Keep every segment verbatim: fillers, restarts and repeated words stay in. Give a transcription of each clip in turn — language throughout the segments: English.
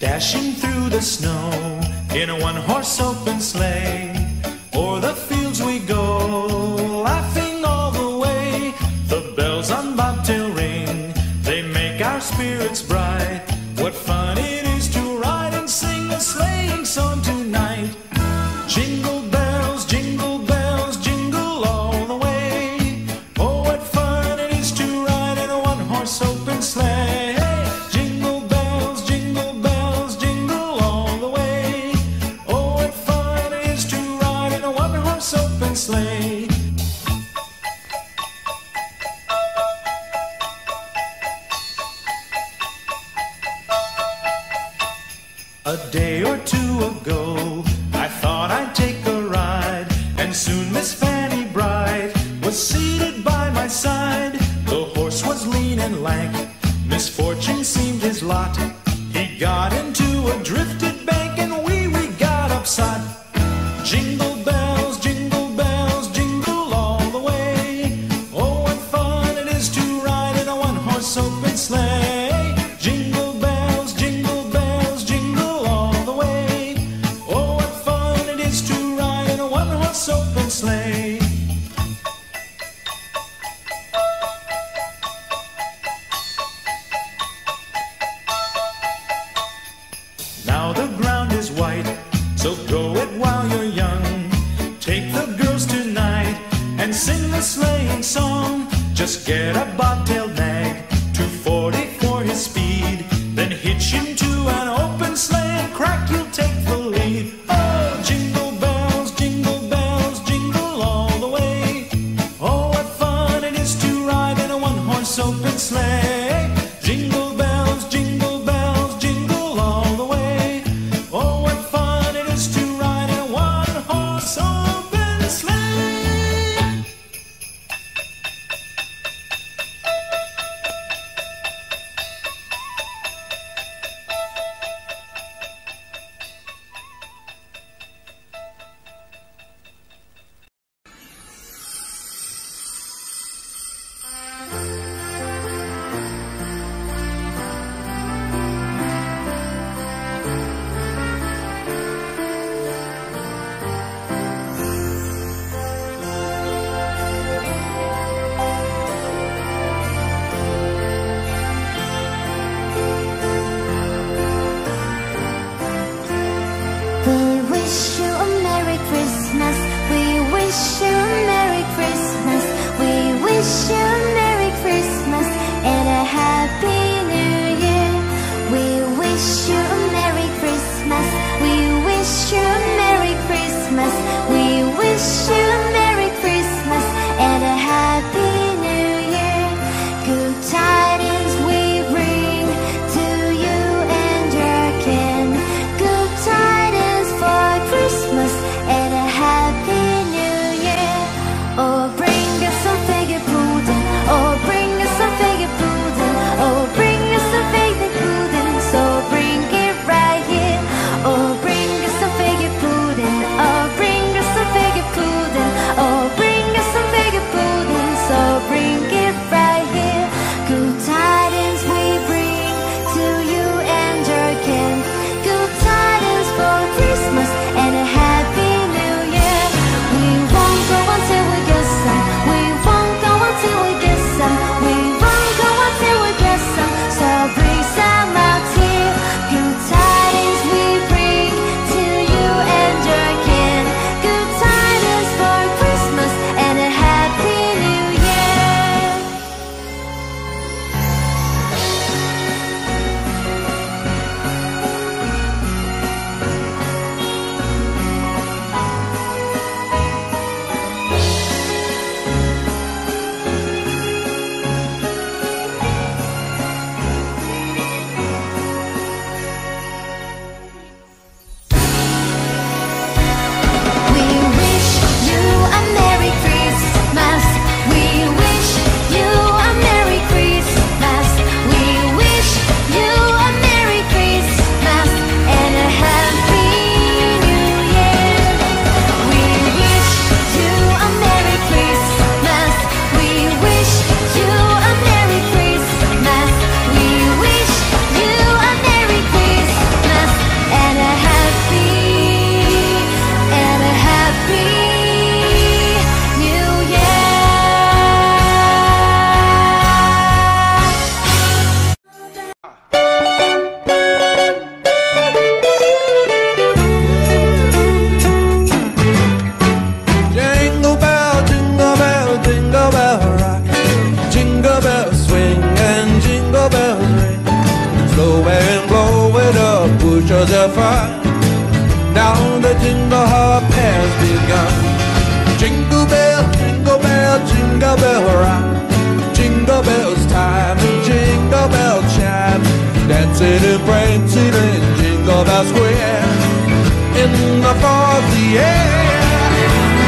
Dashing through the snow in a one-horse open sleigh, o'er the fields we go, laughing all the way. The bells on Bobtail ring, open sleigh. A day or two ago, I thought I'd take a ride, and soon Miss Fanny Bright was seated by my side. The horse was lean and lank, misfortune seemed his lot. He got into a drifted bank, and wee wee got upside. Jingle. Now the ground is white, so go it while you're young. Take the girls tonight and sing the sleighing song. Just get a bobtail nag, two forty for his speed. Then hitch him to an open sleigh and crack, you'll take the lead. Oh, jingle bells, jingle bells, jingle all the way. Oh, what fun it is to ride in a one-horse open sleigh. Jingle bells, jingle bells. And a happy new year. Jingle bell rock, jingle bells time, and jingle bell chime, dancing and prancing in Jingle Bell Square, in the frosty air.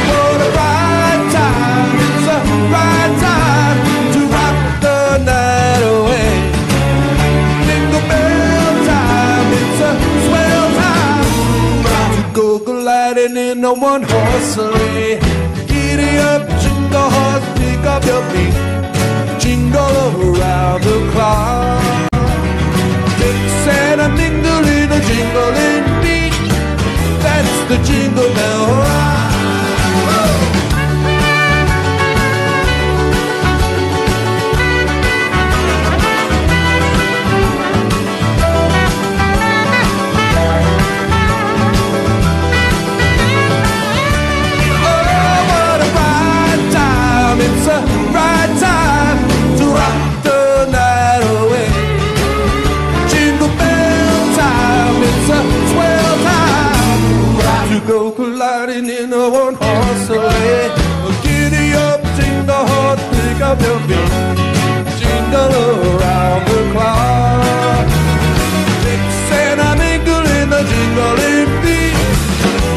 What a right time, it's a right time to rock the night away. Jingle bell time, it's a swell time to go gliding in a one-horse sleigh. Giddy up, jingle horse, pick up your feet, jingle around the clock. Mix and a mingle in a jingling beat. That's the Jingle Bell Rock. Go colliding in a one-horse sleigh. Giddy up, jingle horse, pick up your feet, jingle around the clock. Mix and a mingle in the jingling beat.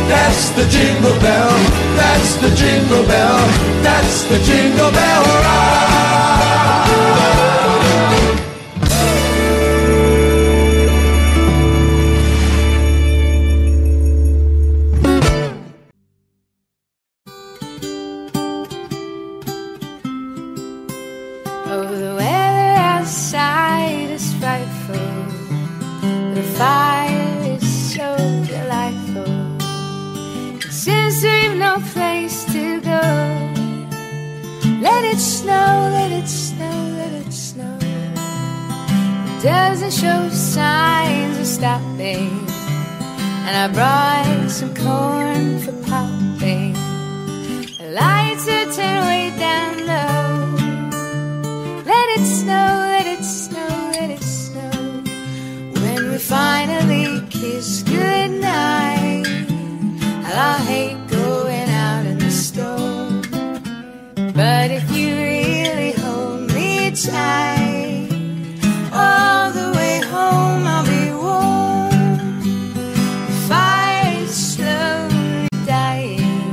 That's the jingle bell. That's the jingle bell. That's the Jingle Bell Rock. Doesn't show signs of stopping, and I brought some corn for popping. The lights are turned way down low. Let it snow, let it snow, let it snow. When we finally kiss goodnight, I'll hate going out in the storm. But if you really hold me tight, all the way home I'll be warm. The fire is slowly dying,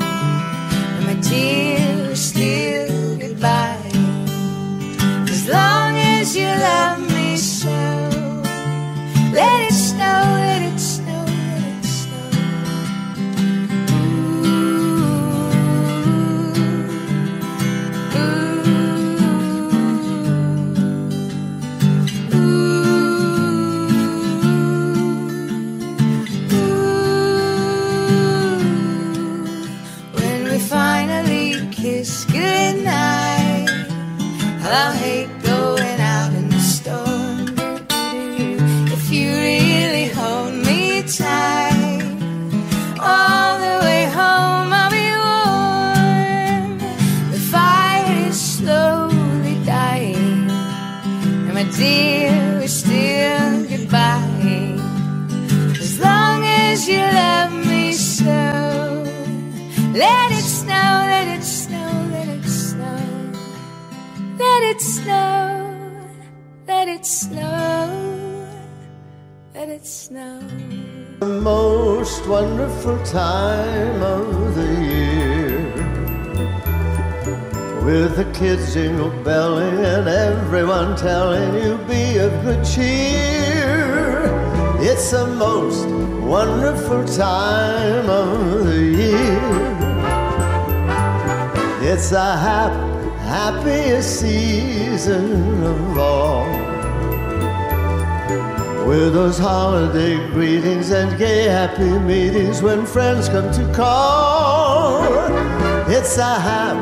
and my tears are still goodbye. As long as you love me so, let it snow, let it snow, let it snow. Ooh, ooh. I'll hate going out in the storm. If you really hold me tight, all the way home I'll be warm. The fire is slowly dying, and my dear, we're still goodbye. As long as you love me so, let it snow, let it snow, let it snow. Let it snow, let it snow, let it snow. The most wonderful time of the year, with the kids jingle belling and everyone telling you be of good cheer. It's the most wonderful time of the year. It's a happy, happiest season of all, with those holiday greetings and gay happy meetings when friends come to call. It's the hap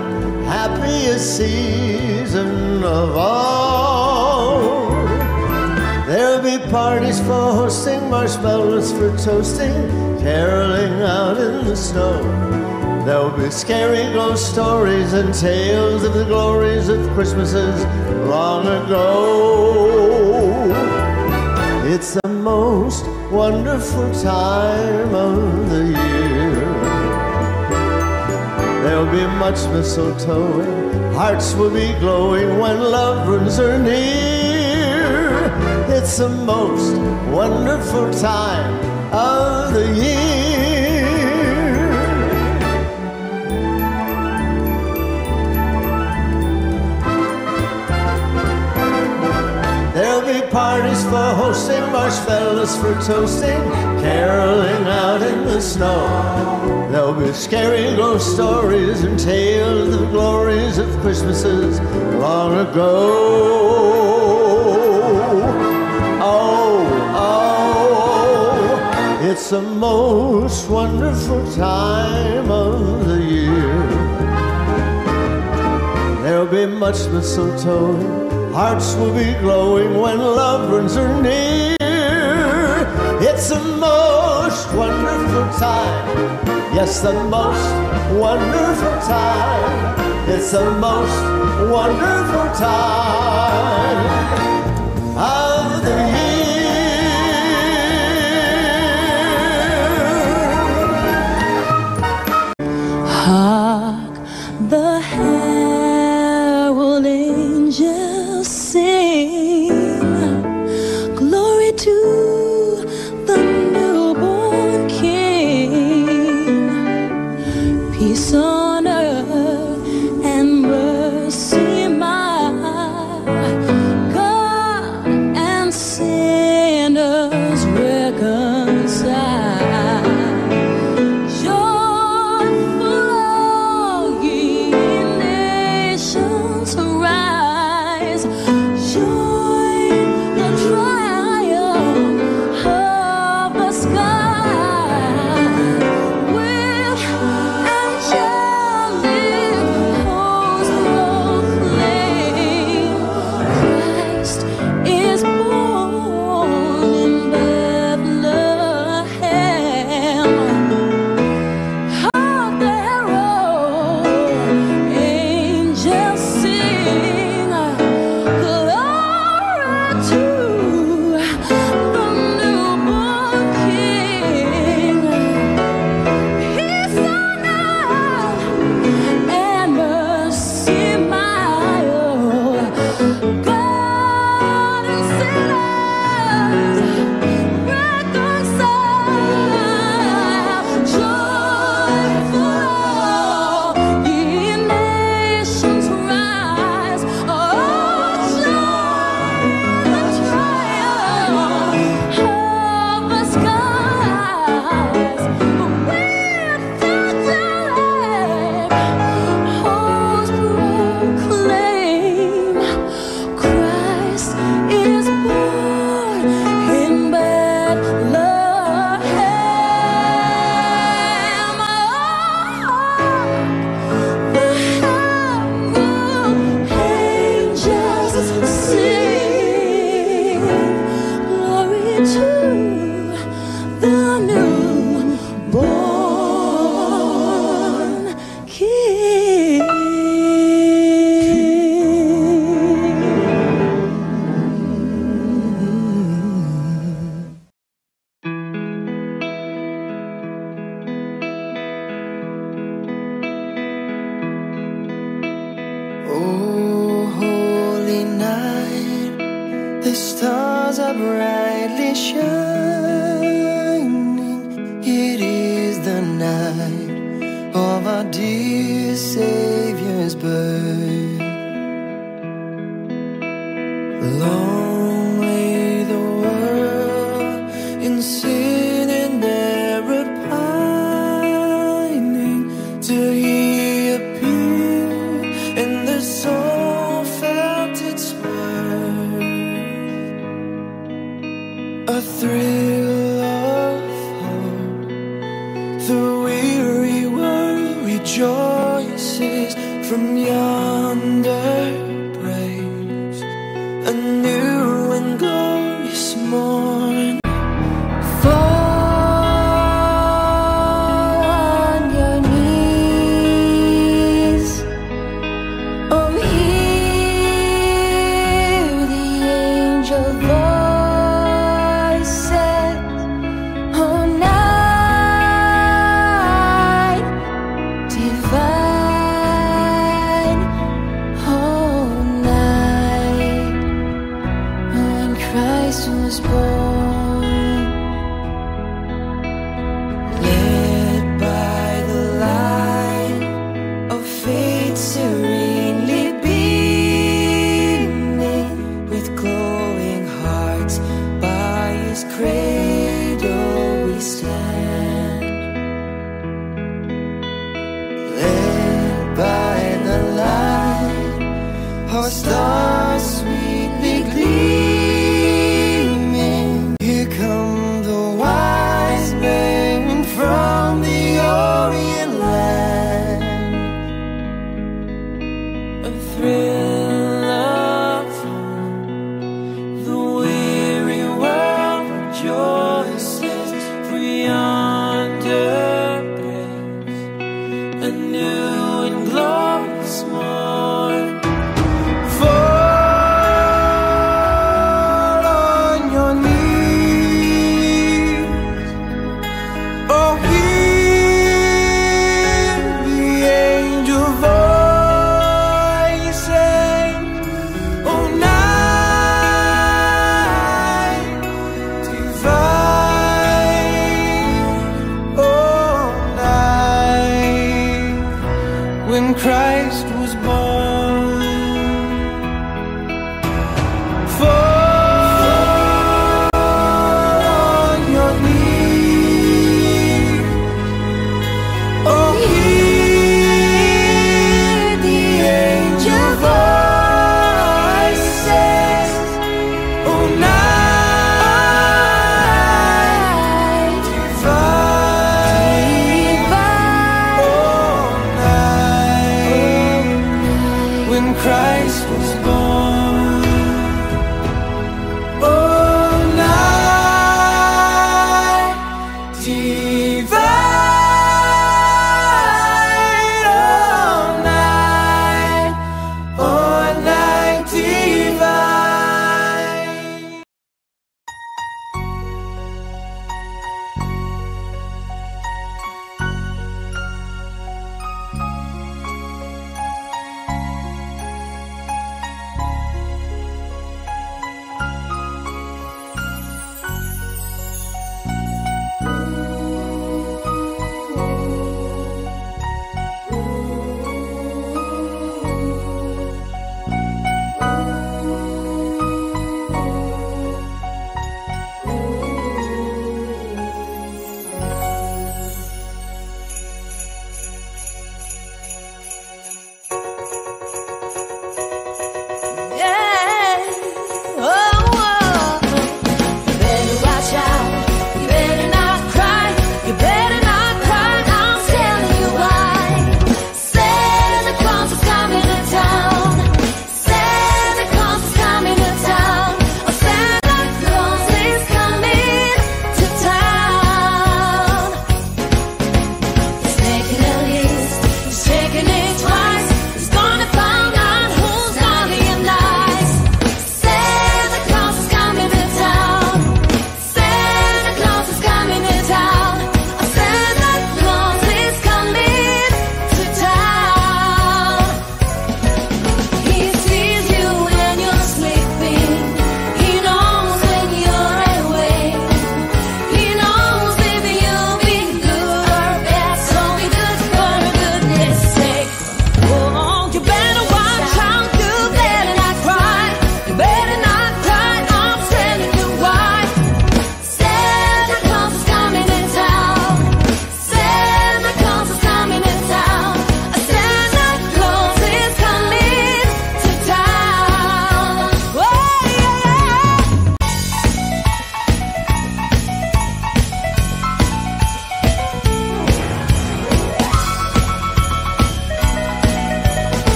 happiest season of all. There'll be parties for hosting, marshmallows for toasting, caroling out in the snow. There'll be scary ghost stories and tales of the glories of Christmases long ago. It's the most wonderful time of the year. There'll be much mistletoe, hearts will be glowing when lovers are near. It's the most wonderful time of the year. There'll be parties for hosting, marshmallows for toasting, caroling out in the snow. There'll be scary ghost stories and tales of glories of Christmases long ago. Oh, oh, it's the most wonderful time of the year. There'll be much mistletoe, hearts will be glowing when lovers are near. It's the most wonderful time. Yes, the most wonderful time. It's the most wonderful time of the year. Hark, the herald angels sing, glory to on earth and mercy, my God and sinners reconciled. Joyful, all ye nations arise. Join the triumph of the sky. With divine. serenely beaming with glowing hearts, by His cradle we stand, led by the light, our stars sweetly gleaming. Here come the wise men from the Orient land.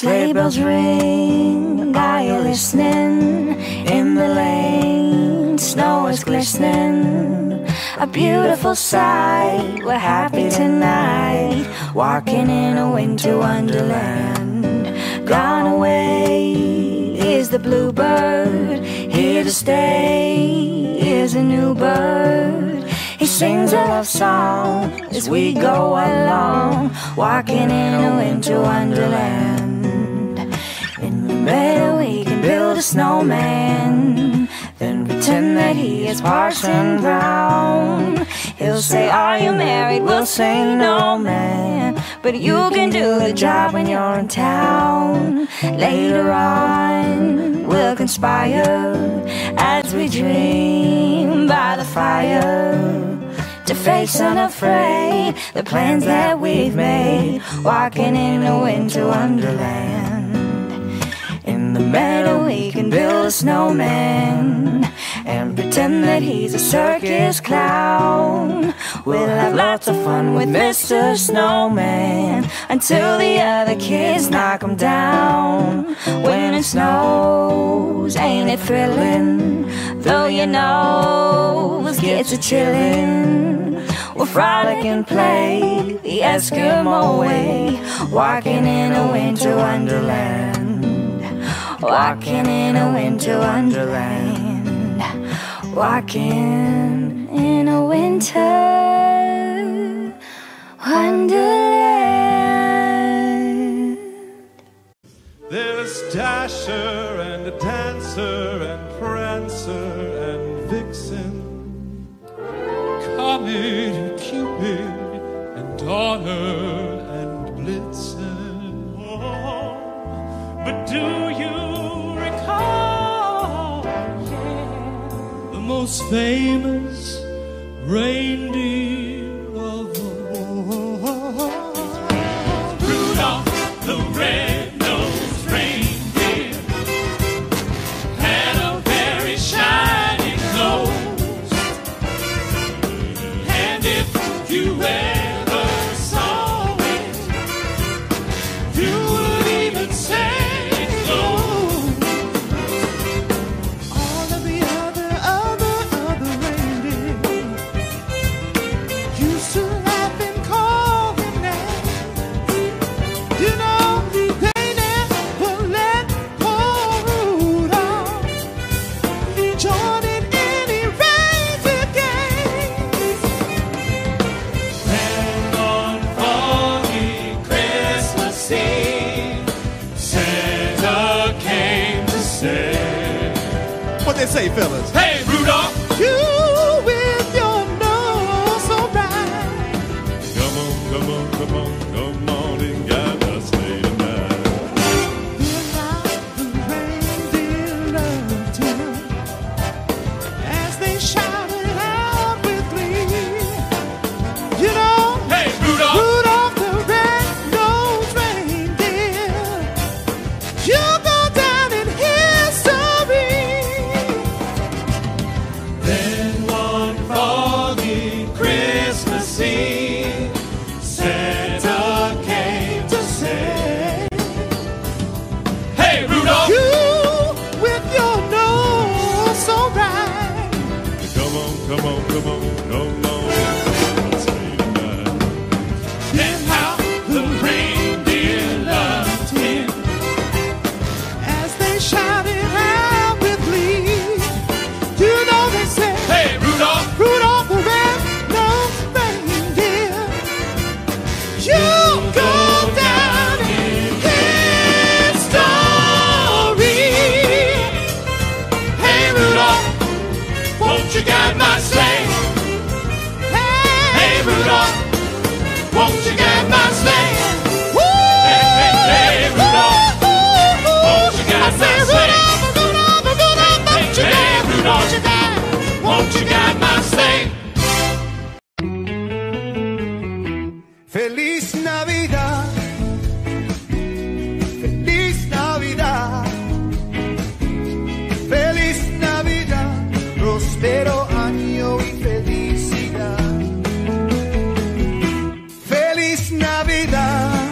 Sleigh bells ring, are you listening? In the lane, snow is glistening. A beautiful sight, we're happy tonight, walking in a winter wonderland. Gone away is the bluebird, here to stay is a new bird. He sings a love song as we go along, walking in a winter wonderland. Better we can build a snowman, then pretend that he is Parson Brown. He'll say, are you married? We'll say, no man, but you can do the job when you're in town. Later on, we'll conspire as we dream by the fire, to face unafraid the plans that we've made, walking in a winter wonderland. Better we can build a snowman and pretend that he's a circus clown. We'll have lots of fun with Mister Snowman until the other kids knock him down. When it snows, ain't it thrilling? Though your nose gets a chillin', we'll frolic and play the Eskimo way, walking in a winter wonderland. Walking in a winter wonderland. Walking in a winter wonderland. There's Dasher and a Dancer and Prancer and Vixen, Comet and Cupid and Donner and Blitzen. Oh, but do you most famous reindeer of all? Rudolph the red-nosed reindeer had a very shiny nose, and if you ever saw it, you would even say it glows. All of the other They say, fellas, hey Rudolph, you with your nose so bright, come on, come on, come on, come on and guide us day tonight. We're like the reindeer love too, as they shouted out with glee. You know, hey Rudolph, Rudolph the red-nosed reindeer, you Navidad,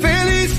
feliz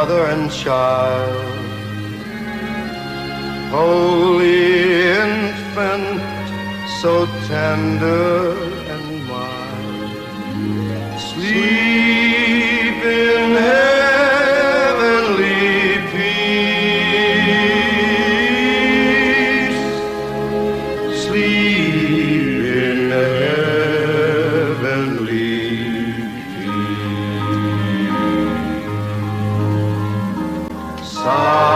mother and child. Holy infant, so tender and mild, sleep in heavenly peace, sleep in heavenly peace. Sigh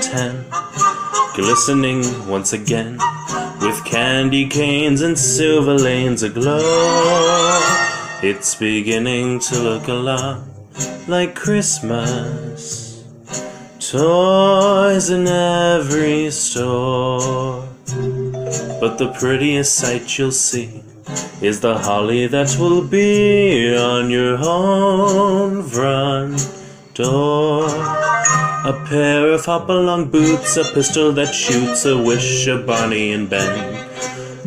ten, glistening once again with candy canes and silver lanes aglow. It's beginning to look a lot like Christmas. Toys in every store, but the prettiest sight you'll see is the holly that will be on your own front door. A pair of hop-along boots, a pistol that shoots, a wish, a Barney and Ben,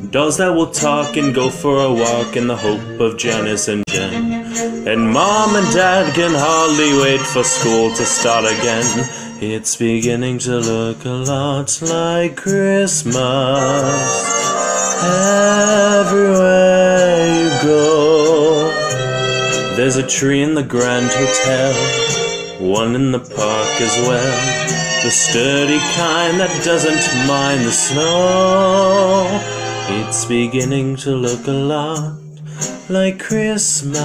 dolls that will talk and go for a walk in the hope of Janice and Jen. And Mom and Dad can hardly wait for school to start again. It's beginning to look a lot like Christmas everywhere you go. There's a tree in the Grand Hotel, one in the park as well, the sturdy kind that doesn't mind the snow. It's beginning to look a lot like Christmas.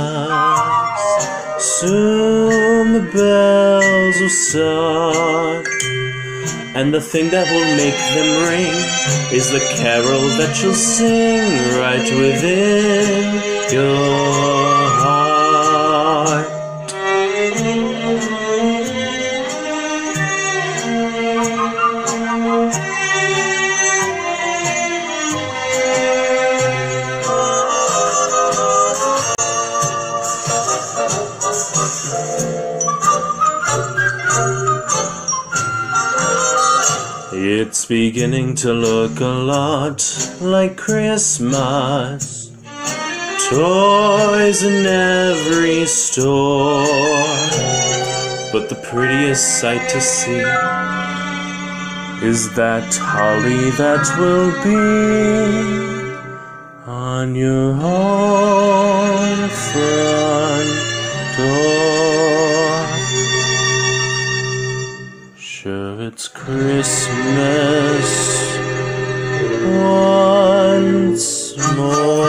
Soon the bells will start, and the thing that will make them ring is the carol that you'll sing right within your heart. It's beginning to look a lot like Christmas. Toys in every store, but the prettiest sight to see is that holly that will be on your own front door. Sure, it's Christmas once more.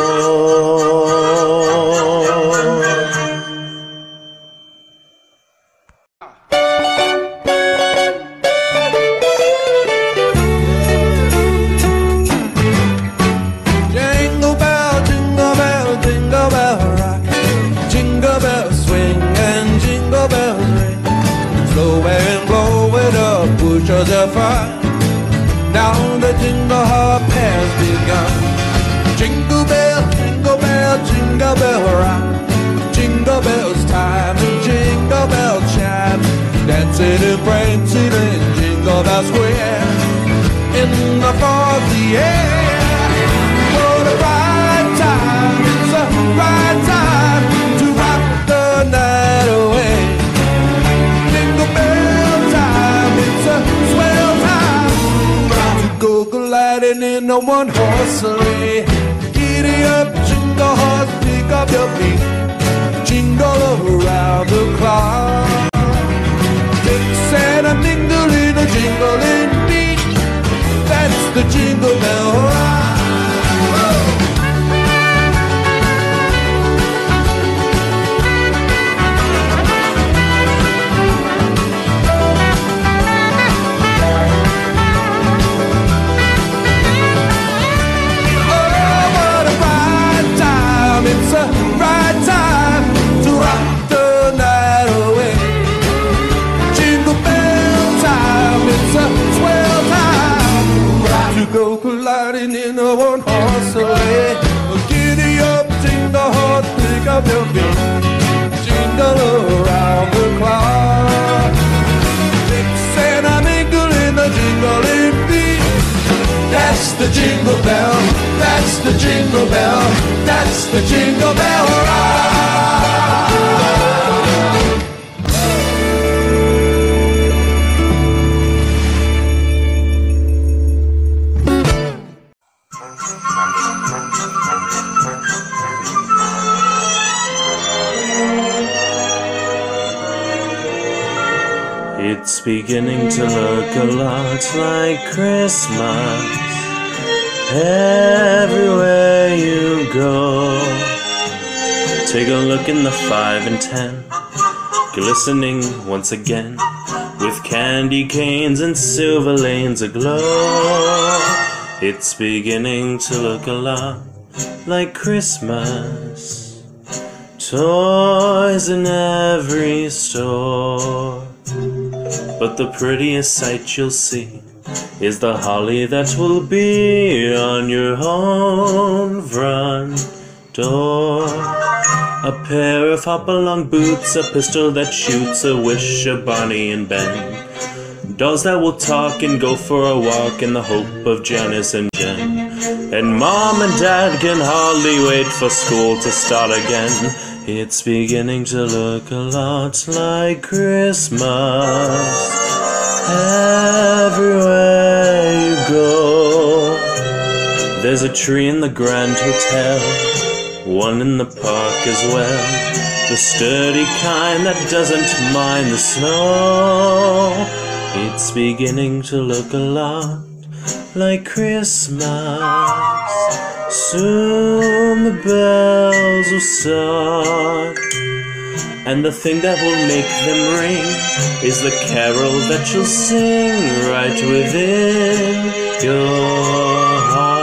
Now the jingle hop has begun. Jingle bell, jingle bell, jingle bell rock. Jingle bells time and jingle bell chime. Dancing and prancing in Jingle Bell Square in the foggy air. What a right time, it's a right time to rock the night away. Jingle bell time, it's a swell go gliding in a one-horse sleigh. Giddy up, jingle horse, pick up your feet. Jingle around the clock. Mix and a mingle in a jingling beat. That's the Jingle Bell Rock. It's a right time to rock the night away. Jingle bell time, it's a swell time to go colliding in a one-horse sleigh. Giddy up, jingle horse, pick up your feet. Jingle around the clock. Mix and a mingle in the jingling beat. That's the jingle bell. That's the jingle bell. That's the Jingle Bell Ride. It's beginning to look a lot like Christmas everywhere you go. Take a look in the five and ten, glistening once again, with candy canes and silver lanes aglow. It's beginning to look a lot like Christmas. Toys in every store, but the prettiest sight you'll see is the holly that will be on your own front door. A pair of hop-along boots, a pistol that shoots, a wish, a Barney and Ben, dolls that will talk and go for a walk in the hope of Janice and Jen. And Mom and Dad can hardly wait for school to start again. It's beginning to look a lot like Christmas everywhere you go. There's a tree in the Grand Hotel one in the park as well, the sturdy kind that doesn't mind the snow. It's beginning to look a lot like Christmas. Soon the bells will start, and the thing that will make them ring is the carol that you'll sing right within your heart.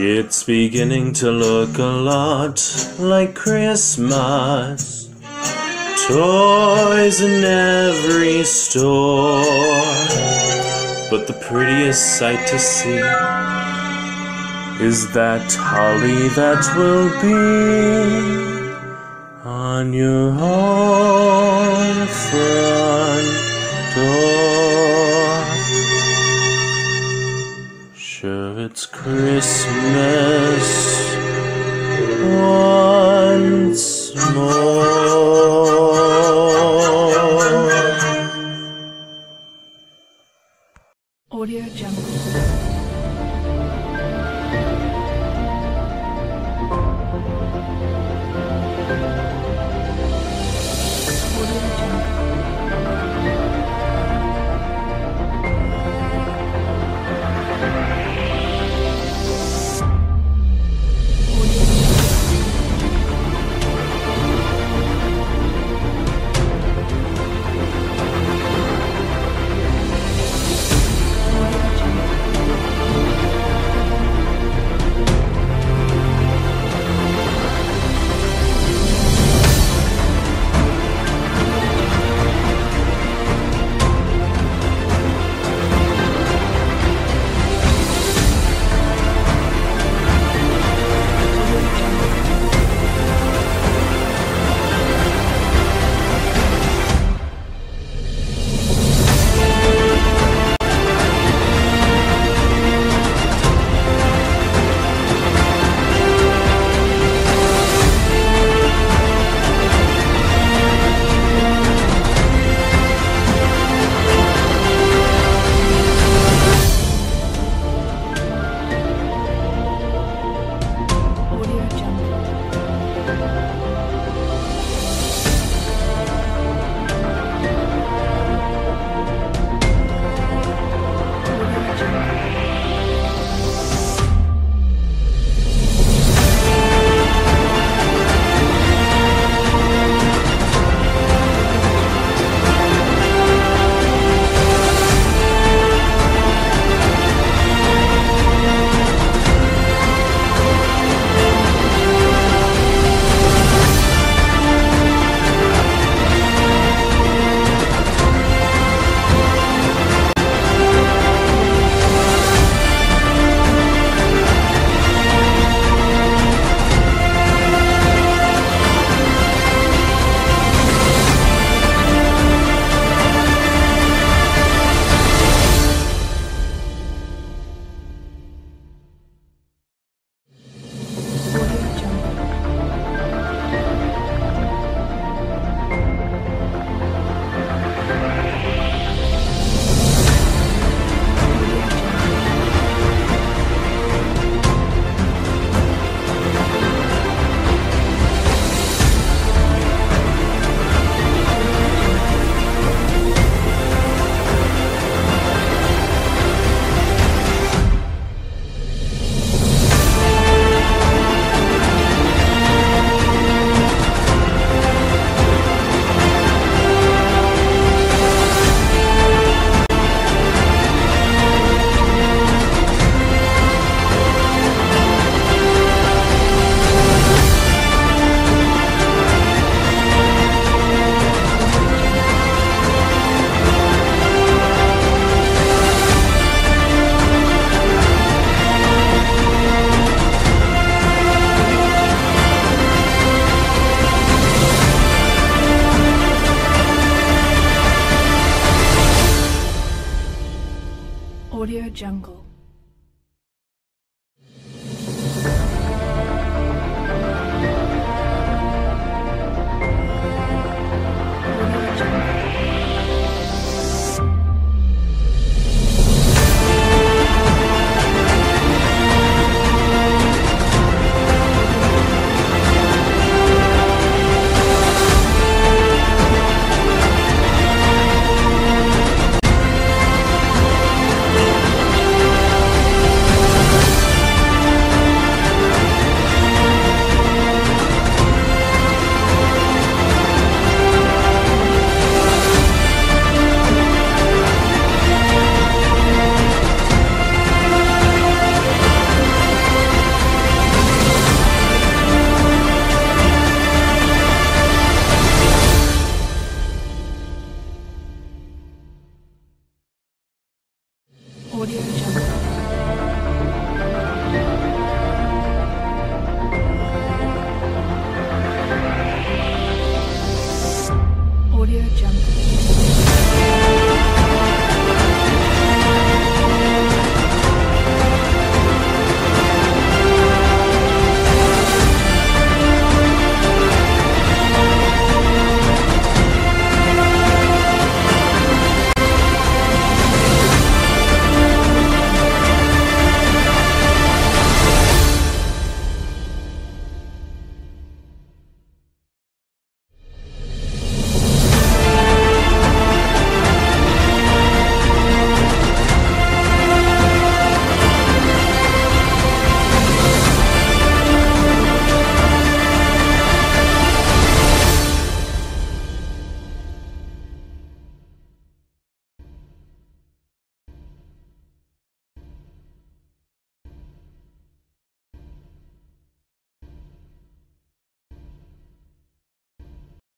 It's beginning to look a lot like Christmas. Toys in every store, but the prettiest sight to see is that holly that will be on your own front door. Sure, it's Christmas once more.